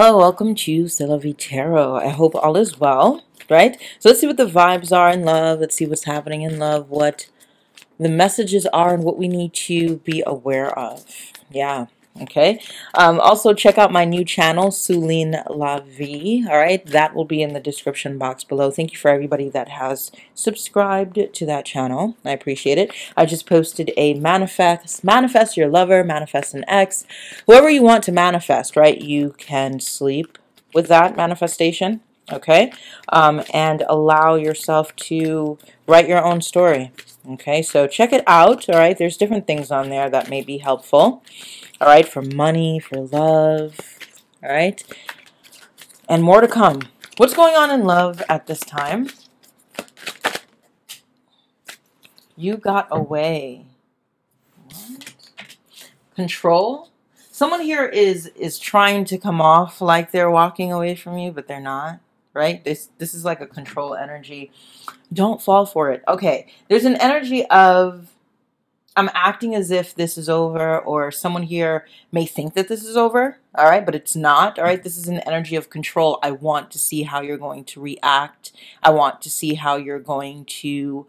Hello, welcome to C'est La Vie Tarot. I hope all is well, right? So let's see what the vibes are in love. Let's see what's happening in love, what the messages are, and what we need to be aware of. Yeah, okay. Also, check out my new channel, C'est La Vie, all right? That will be in the description box below. Thank you for everybody that has subscribed to that channel. I appreciate it. I just posted a manifest your lover, manifest an ex, whoever you want to manifest, right? You can sleep with that manifestation, okay? And allow yourself to write your own story. Okay, so check it out, all right? There's different things on there that may be helpful, all right? For money, for love, all right? And more to come. What's going on in love at this time? You got away. What? Control. Someone here is trying to come off like they're walking away from you, but they're not. Right? This is like a control energy. Don't fall for it. Okay. There's an energy of I'm acting as if this is over, or someone here may think that this is over. All right. But it's not. All right. This is an energy of control. I want to see how you're going to react. I want to see how you're going to,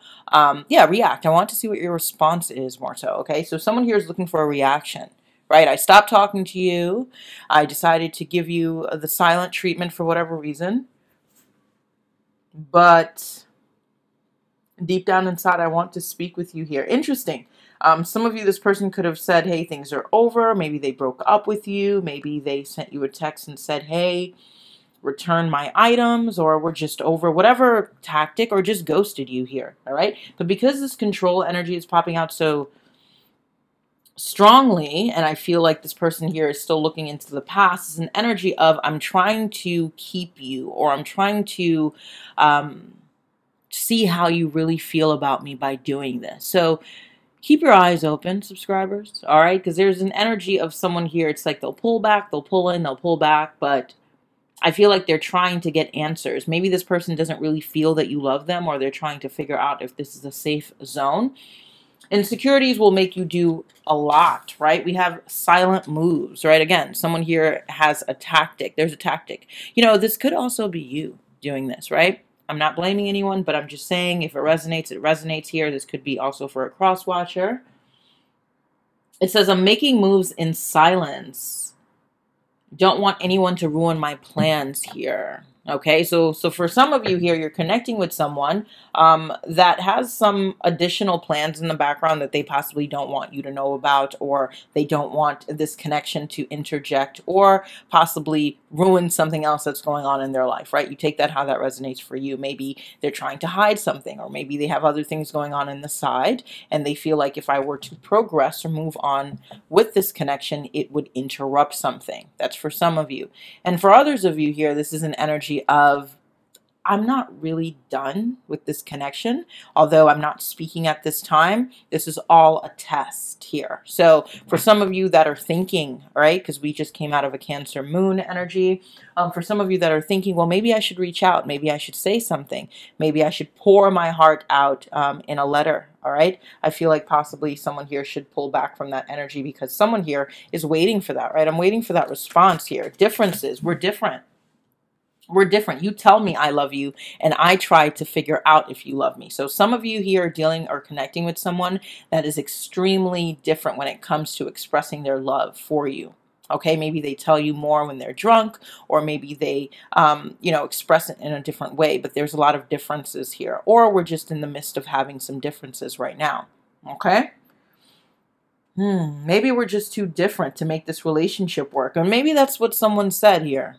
react. I want to see what your response is more so. Okay. So someone here is looking for a reaction. Right? I stopped talking to you. I decided to give you the silent treatment for whatever reason. But deep down inside, I want to speak with you here. Interesting. Some of you, this person could have said, hey, things are over. Maybe they broke up with you. Maybe they sent you a text and said, hey, return my items, or we're just over, whatever tactic, or just ghosted you here. All right. But because this control energy is popping out so strongly, and I feel like this person here is still looking into the past, is an energy of I'm trying to keep you, or I'm trying to see how you really feel about me by doing this. So keep your eyes open, subscribers, all right? Because there's an energy of someone here. It's like they'll pull back, they'll pull in, they'll pull back, but I feel like they're trying to get answers. Maybe this person doesn't really feel that you love them, or they're trying to figure out if this is a safe zone. Insecurities will make you do a lot, right? We have silent moves, right? Again, someone here has a tactic. There's a tactic. You know, this could also be you doing this, right? I'm not blaming anyone, but I'm just saying if it resonates, it resonates here. This could be also for a cross watcher. It says, I'm making moves in silence. Don't want anyone to ruin my plans here. Okay, so for some of you here, you're connecting with someone that has some additional plans in the background that they possibly don't want you to know about, or they don't want this connection to interject or possibly ruin something else that's going on in their life, right? You take that how that resonates for you. Maybe they're trying to hide something, or maybe they have other things going on in the side, and they feel like if I were to progress or move on with this connection, it would interrupt something. That's for some of you. And for others of you here, this is an energy of I'm not really done with this connection, although I'm not speaking at this time. This is all a test here. So for some of you that are thinking, right, because we just came out of a Cancer Moon energy, for some of you that are thinking, well, maybe I should reach out. Maybe I should say something. Maybe I should pour my heart out in a letter. All right. I feel like possibly someone here should pull back from that energy because someone here is waiting for that, right? I'm waiting for that response here. Differences. We're different. We're different. You tell me I love you, and I try to figure out if you love me. So some of you here are dealing or connecting with someone that is extremely different when it comes to expressing their love for you. Okay, maybe they tell you more when they're drunk, or maybe they, you know, express it in a different way, but there's a lot of differences here. Or we're just in the midst of having some differences right now. Okay? Maybe we're just too different to make this relationship work. Or maybe that's what someone said here.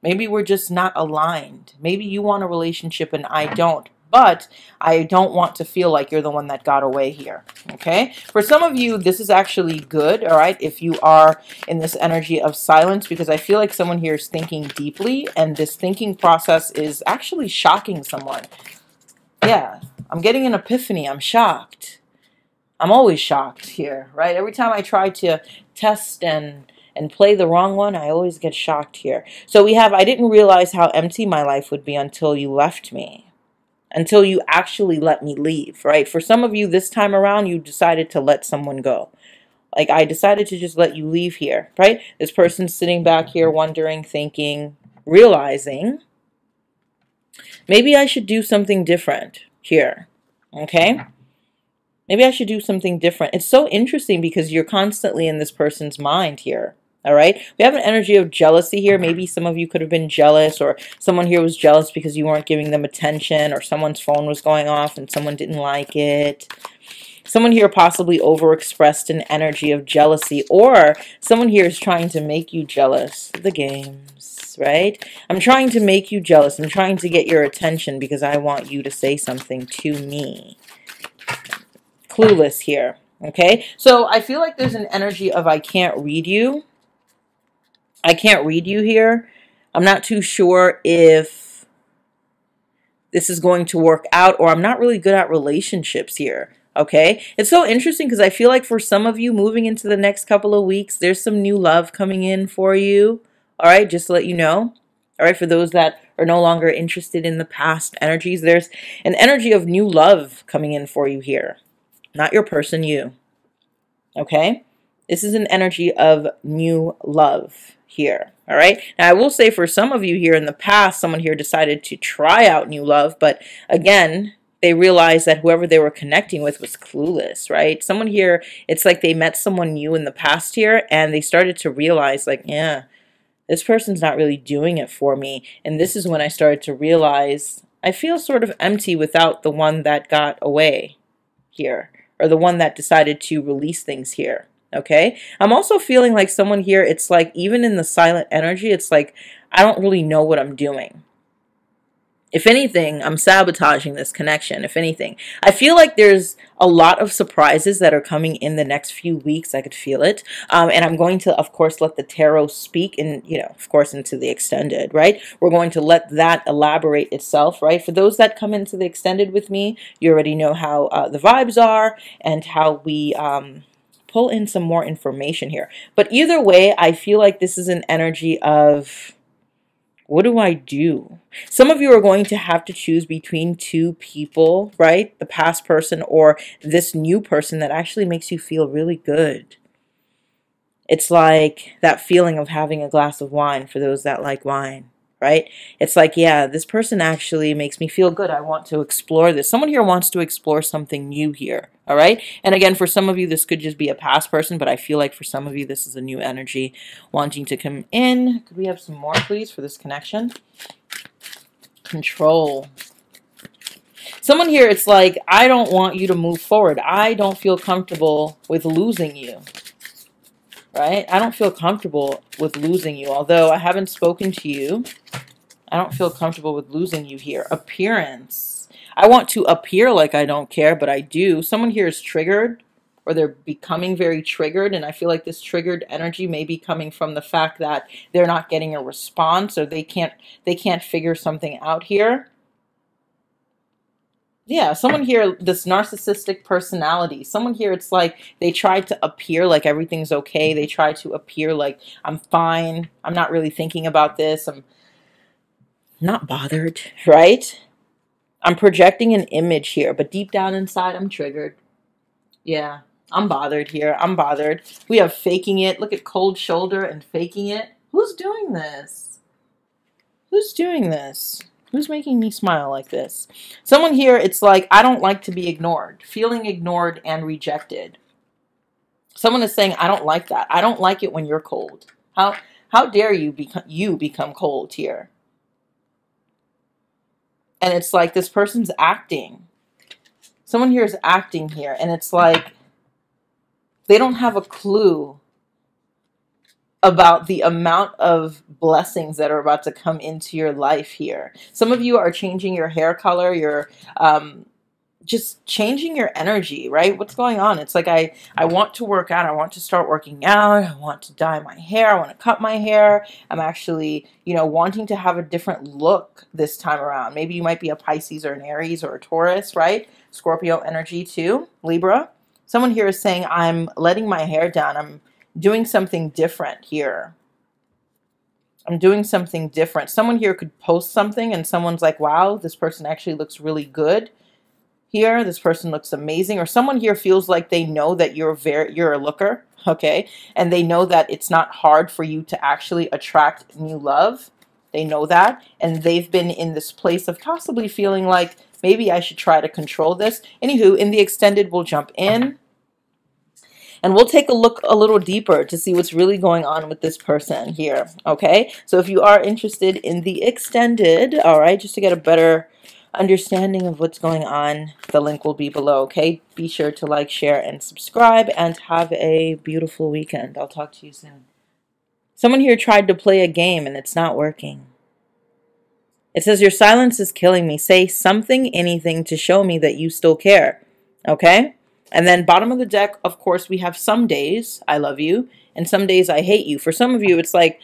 Maybe we're just not aligned. Maybe you want a relationship and I don't, but I don't want to feel like you're the one that got away here, okay? For some of you, this is actually good, all right, if you are in this energy of silence, because I feel like someone here is thinking deeply, and this thinking process is actually shocking someone. Yeah, I'm getting an epiphany. I'm shocked. I'm always shocked here, right? Every time I try to test and play the wrong one, I always get shocked here. So we have, I didn't realize how empty my life would be until you left me. Until you actually let me leave, right? For some of you this time around, you decided to let someone go. Like, I decided to just let you leave here, right? This person's sitting back here wondering, thinking, realizing, maybe I should do something different here, okay? Maybe I should do something different. It's so interesting because you're constantly in this person's mind here, all right? We have an energy of jealousy here. Maybe some of you could have been jealous, or someone here was jealous because you weren't giving them attention, or someone's phone was going off and someone didn't like it. Someone here possibly overexpressed an energy of jealousy, or someone here is trying to make you jealous. The games, right? I'm trying to make you jealous. I'm trying to get your attention because I want you to say something to me. Clueless here, okay? So I feel like there's an energy of I can't read you. I can't read you here. I'm not too sure if this is going to work out, or I'm not really good at relationships here. Okay, it's so interesting because I feel like for some of you moving into the next couple of weeks, there's some new love coming in for you. All right, just to let you know. All right, for those that are no longer interested in the past energies, there's an energy of new love coming in for you here. Not your person, you. Okay, this is an energy of new love here. All right, now I will say for some of you here in the past, someone here decided to try out new love, but again, they realized that whoever they were connecting with was clueless, right? Someone here, it's like they met someone new in the past here, and they started to realize, like, yeah, this person's not really doing it for me. And this is when I started to realize I feel sort of empty without the one that got away here, or the one that decided to release things here, okay? I'm also feeling like someone here, it's like even in the silent energy, it's like I don't really know what I'm doing. If anything, I'm sabotaging this connection, if anything. I feel like there's a lot of surprises that are coming in the next few weeks. I could feel it. And I'm going to, of course, let the tarot speak and, you know, of course, into the extended, right? We're going to let that elaborate itself, right? For those that come into the extended with me, you already know how the vibes are and how we pull in some more information here. But either way, I feel like this is an energy of... what do I do? Some of you are going to have to choose between two people, right? The past person or this new person that actually makes you feel really good. It's like that feeling of having a glass of wine for those that like wine, right? It's like, yeah, this person actually makes me feel good. I want to explore this. Someone here wants to explore something new here, all right? And again, for some of you, this could just be a past person, but I feel like for some of you, this is a new energy wanting to come in. Could we have some more, please, for this connection? Control. Someone here, it's like, I don't want you to move forward. I don't feel comfortable with losing you, right? I don't feel comfortable with losing you. Although I haven't spoken to you, I don't feel comfortable with losing you here. Appearance. I want to appear like I don't care, but I do. Someone here is triggered, or they're becoming very triggered, and I feel like this triggered energy may be coming from the fact that they're not getting a response, or they can't figure something out here. Yeah, someone here, this narcissistic personality. Someone here, it's like they try to appear like everything's okay. They try to appear like I'm fine. I'm not really thinking about this. I'm not bothered, right? I'm projecting an image here, but deep down inside, I'm triggered. Yeah, I'm bothered here. I'm bothered. We have faking it. Look at cold shoulder and faking it. Who's doing this? Who's doing this? Who's making me smile like this? Someone here, it's like, I don't like to be ignored. Feeling ignored and rejected. Someone is saying, I don't like that. I don't like it when you're cold. How dare you become cold here? And it's like this person's acting. Someone here is acting here. And it's like they don't have a clue about the amount of blessings that are about to come into your life here. Some of you are changing your hair color, you're just changing your energy, right? What's going on? It's like I want to work out, I want to start working out, I want to dye my hair, I want to cut my hair. I'm actually, you know, wanting to have a different look this time around. Maybe you might be a Pisces or an Aries or a Taurus, right? Scorpio energy too, Libra. Someone here is saying, I'm letting my hair down, I'm doing something different here. I'm doing something different. Someone here could post something and someone's like, wow, this person actually looks really good here. This person looks amazing. Or someone here feels like they know that you're a looker. okay? And they know that it's not hard for you to actually attract new love. They know that, and they've been in this place of possibly feeling like, maybe I should try to control this. Anywho, in the extended, we'll jump in, and we'll take a look a little deeper to see what's really going on with this person here, okay? So if you are interested in the extended, all right, just to get a better understanding of what's going on, the link will be below, okay? Be sure to like, share, and subscribe, and have a beautiful weekend. I'll talk to you soon. Someone here tried to play a game, and it's not working. It says, your silence is killing me. Say something, anything to show me that you still care, okay? And then bottom of the deck, of course, we have some days I love you and some days I hate you. For some of you, it's like,